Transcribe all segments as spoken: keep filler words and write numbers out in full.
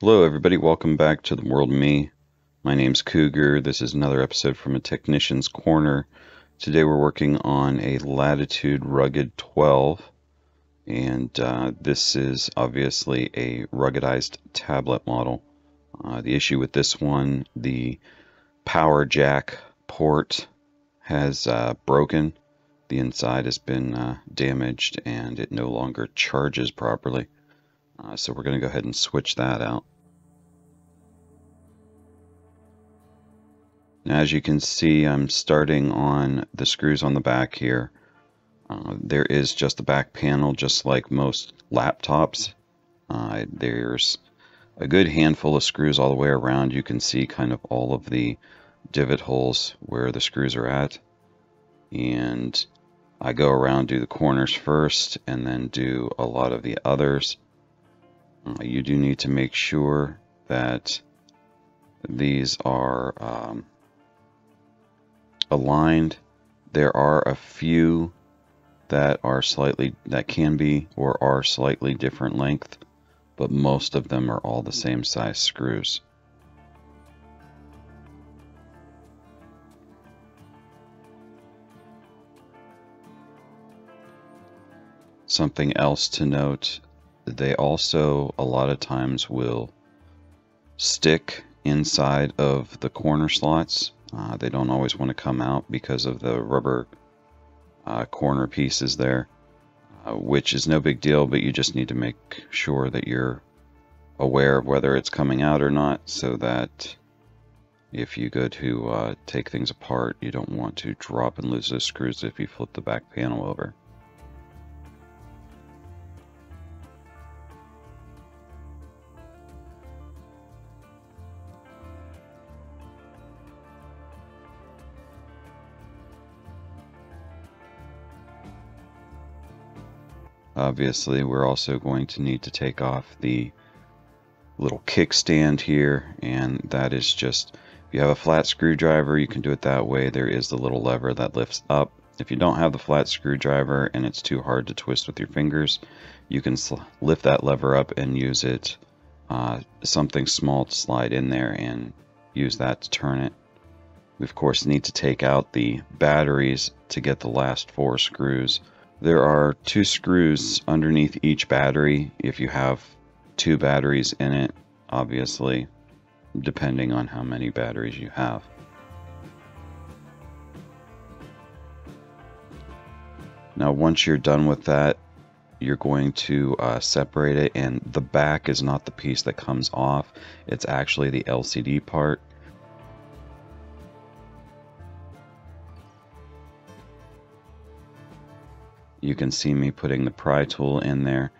Hello everybody, welcome back to The World of Me. My name's Cougar. This is another episode from a Technician's Corner. Today we're working on a Latitude Rugged twelve, and uh, this is obviously a ruggedized tablet model. Uh, the issue with this one, the power jack port has uh, broken. The inside has been uh, damaged and it no longer charges properly. Uh, so we're going to go ahead and switch that out. Now, as you can see, I'm starting on the screws on the back here. Uh, there is just the back panel, just like most laptops. Uh, there's a good handful of screws all the way around. You can see kind of all of the divot holes where the screws are at. And I go around, do the corners first, and then do a lot of the others. You do need to make sure that these are um, aligned. There are a few that are slightly, that can be or are slightly different length, but most of them are all the same size screws. Something else to note, they also a lot of times will stick inside of the corner slots. Uh, they don't always want to come out because of the rubber uh, corner pieces there, uh, which is no big deal, but you just need to make sure that you're aware of whether it's coming out or not, so that if you go to uh, take things apart, you don't want to drop and lose those screws if you flip the back panel over. Obviously, we're also going to need to take off the little kickstand here, and that is just, if you have a flat screwdriver, you can do it that way. There is the little lever that lifts up. If you don't have the flat screwdriver and it's too hard to twist with your fingers, you can lift that lever up and use it, uh, something small to slide in there and use that to turn it. We, of course, need to take out the batteries to get the last four screws. There are two screws underneath each battery if you have two batteries in it, obviously, depending on how many batteries you have. Now, once you're done with that, you're going to uh, separate it, and the back is not the piece that comes off. It's actually the L C D part. You can see me putting the pry tool in there.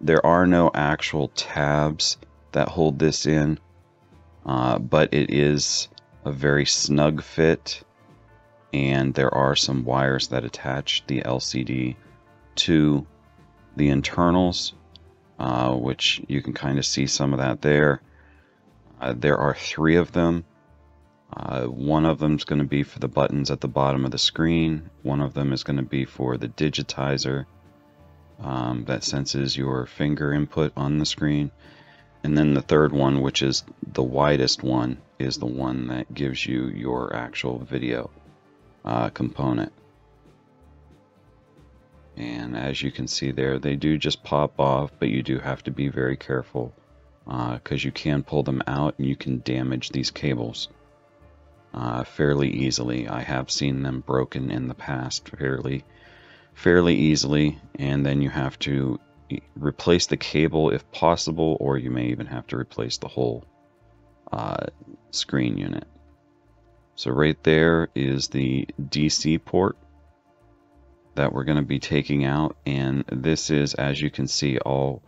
There are no actual tabs that hold this in, uh, but it is a very snug fit, and there are some wires that attach the L C D to the internals, uh, which you can kind of see some of that there. Uh, there are three of them. Uh, one of them is going to be for the buttons at the bottom of the screen. One of them is going to be for the digitizer um, that senses your finger input on the screen. And then the third one, which is the widest one, is the one that gives you your actual video uh, component. And as you can see there, they do just pop off, but you do have to be very careful because uh, you can pull them out and you can damage these cables. Uh, fairly easily. I have seen them broken in the past fairly fairly easily, and then you have to replace the cable if possible, or you may even have to replace the whole uh, screen unit. So right there is the D C port that we're going to be taking out, and this is, as you can see, all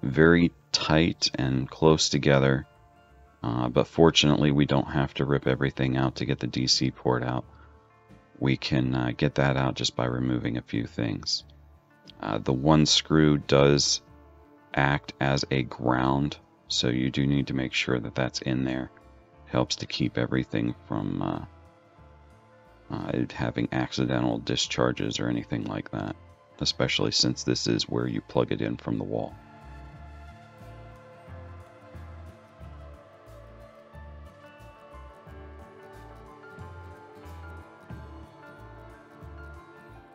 very tight and close together. Uh, but fortunately, we don't have to rip everything out to get the D C port out. We can uh, get that out just by removing a few things. Uh, the one screw does act as a ground, so you do need to make sure that that's in there. It helps to keep everything from uh, uh, having accidental discharges or anything like that, especially since this is where you plug it in from the wall.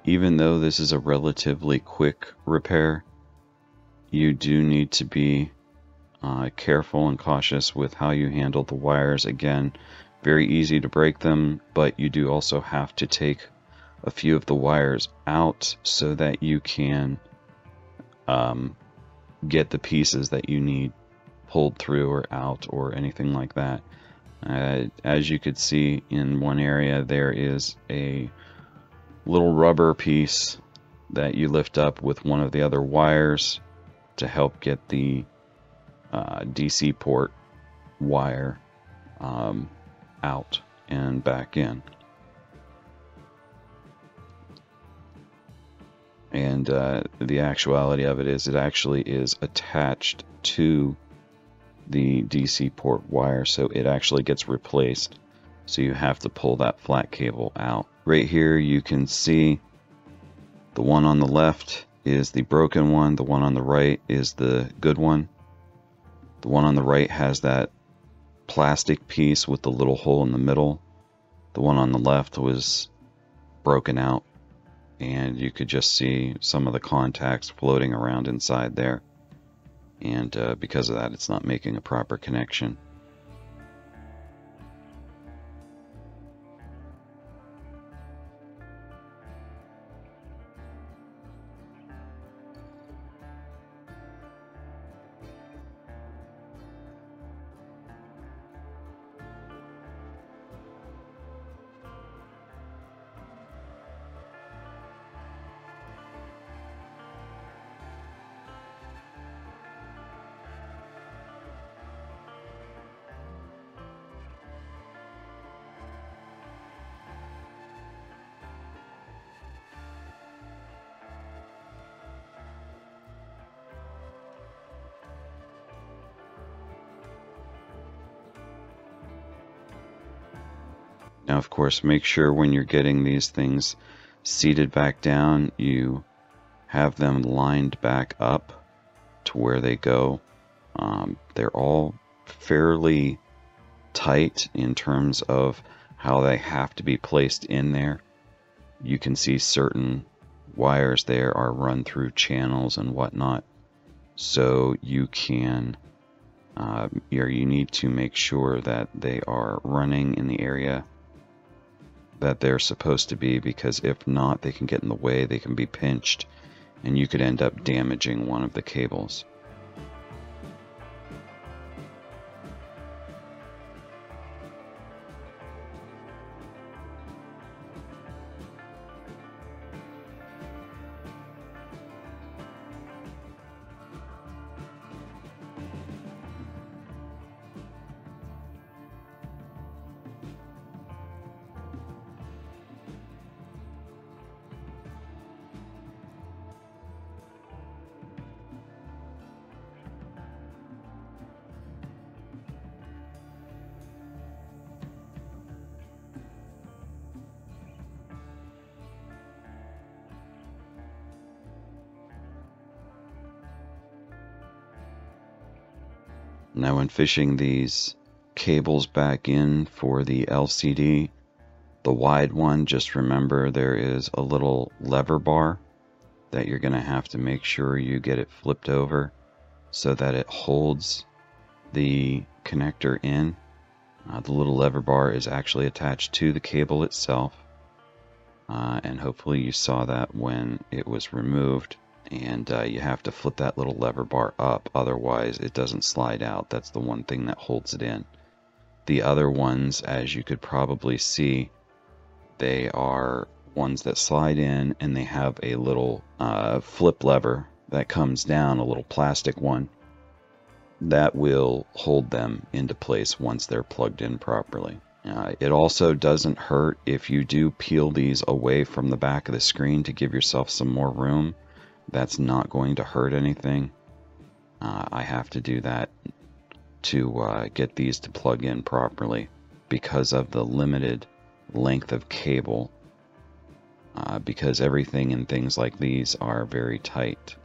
even though this is a relatively quick repair, you do need to be uh, careful and cautious with how you handle the wires. Again, very easy to break them, but you do also have to take a few of the wires out so that you can um, get the pieces that you need pulled through or out or anything like that. Uh, as you could see in one area, there is a little rubber piece that you lift up with one of the other wires to help get the uh, D C port wire um, out and back in. And uh, the actuality of it is it actually is attached to the D C port wire, so it actually gets replaced, so you have to pull that flat cable out. Right here you can see the one on the left is the broken one, the one on the right is the good one. The one on the right has that plastic piece with the little hole in the middle. The one on the left was broken out, and you could just see some of the contacts floating around inside there. And uh, because of that, it's not making a proper connection. Now, of course, make sure when you're getting these things seated back down, you have them lined back up to where they go. Um, they're all fairly tight in terms of how they have to be placed in there. You can see certain wires there are run through channels and whatnot, so you can uh, or you need to make sure that they are running in the area that they're supposed to be, because if not, they can get in the way, they can be pinched, and you could end up damaging one of the cables. Now, when fishing these cables back in for the L C D, the wide one, just remember there is a little lever bar that you're going to have to make sure you get it flipped over so that it holds the connector in. Uh, the little lever bar is actually attached to the cable itself, uh, and hopefully you saw that when it was removed. And uh, you have to flip that little lever bar up, otherwise it doesn't slide out. That's the one thing that holds it in. The other ones, as you could probably see, they are ones that slide in, and they have a little uh, flip lever that comes down, a little plastic one, that will hold them into place once they're plugged in properly. Uh, it also doesn't hurt if you do peel these away from the back of the screen to give yourself some more room. That's not going to hurt anything. Uh, I have to do that to uh, get these to plug in properly because of the limited length of cable, uh, because everything and things like these are very tight.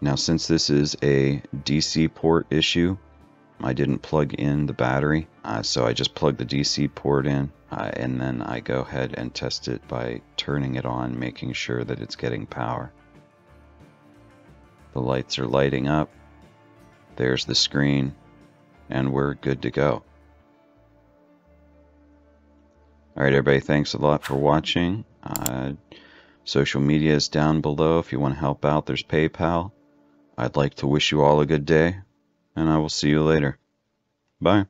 Now, since this is a D C port issue, I didn't plug in the battery, uh, so I just plugged the D C port in, uh, and then I go ahead and test it by turning it on, making sure that it's getting power. The lights are lighting up. There's the screen, and we're good to go. Alright everybody, thanks a lot for watching. Uh, social media is down below. If you want to help out, there's PayPal. I'd like to wish you all a good day, and I will see you later. Bye.